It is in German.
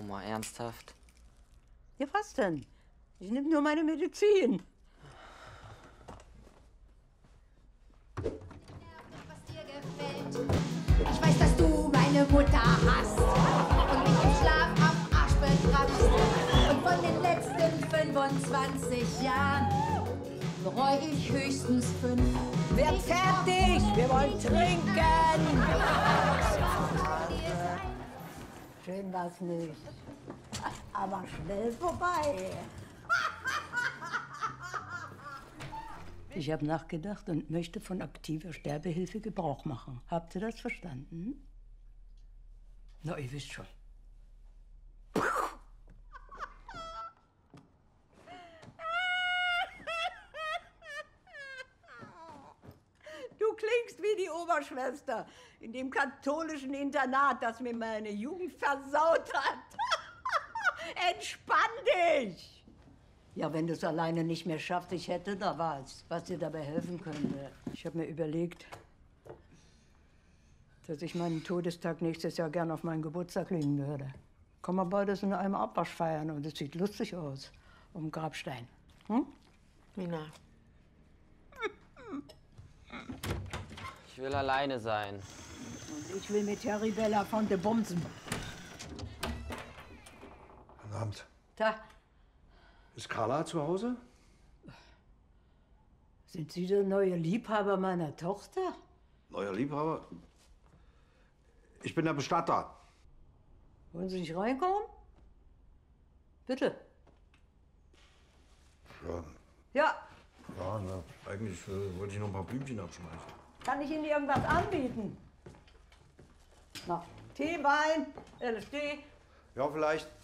Oma, ernsthaft? Ja, was denn? Ich nehme nur meine Medizin. Was dir gefällt. Ich weiß, dass du meine Mutter hast und mich im Schlaf am Arsch begrabst. Und von den letzten 25 Jahren bereue ich höchstens 5. Werd fertig! Wir wollen trinken! Schön war's nicht. Aber schnell vorbei. Ich habe nachgedacht und möchte von aktiver Sterbehilfe Gebrauch machen. Habt ihr das verstanden? Na, ihr wisst schon. Du klingst wie die Oberschwester in dem katholischen Internat, das mir meine Jugend versaut hat. Entspann dich! Ja, wenn du es alleine nicht mehr schaffst, ich hätte da was dir dabei helfen könnte. Ich habe mir überlegt, dass ich meinen Todestag nächstes Jahr gern auf meinen Geburtstag legen würde. Kann man beides in einem Abwasch feiern und es sieht lustig aus. Um den Grabstein. Hm? Mina. Ich will alleine sein. Und ich will mit Heribella von de Bumsen. Guten Abend. Tag. Ist Carla zu Hause? Sind Sie der neue Liebhaber meiner Tochter? Neuer Liebhaber? Ich bin der Bestatter. Wollen Sie nicht reinkommen? Bitte. Ja. Ja. Ja, ne. Eigentlich wollte ich noch ein paar Blümchen abschmeißen. Kann ich Ihnen irgendwas anbieten? Na, Tee, Wein, LSD? Ja, vielleicht.